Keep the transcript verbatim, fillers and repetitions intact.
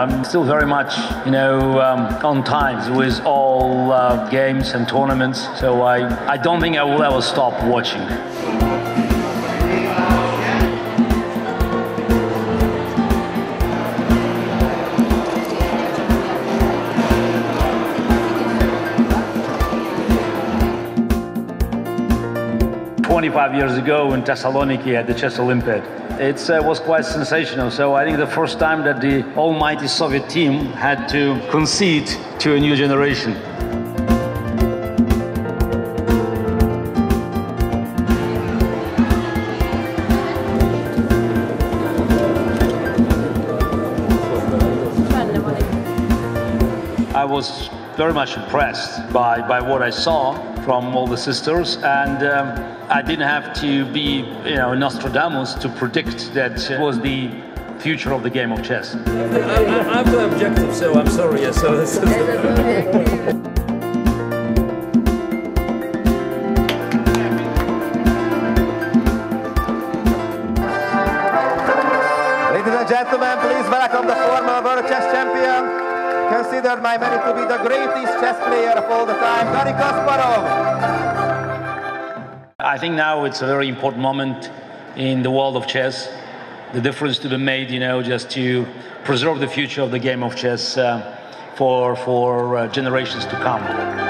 I'm still very much, you know, um, on times with all uh, games and tournaments, so I, I don't think I will ever stop watching. twenty-five years ago in Thessaloniki at the Chess Olympiad. It uh, was quite sensational, so I think the first time that the almighty Soviet team had to concede to a new generation. I was very much impressed by, by what I saw from all the sisters, and um, I didn't have to be, you know, Nostradamus to predict that uh, was the future of the game of chess. I've got objective, so I'm sorry. Yeah, so this is Ladies and gentlemen, please welcome the former world chess champion, considered by many to be the greatest chess player of all the time, Garry Kasparov. I think now it's a very important moment in the world of chess. The difference to be made, you know, just to preserve the future of the game of chess uh, for, for uh, generations to come.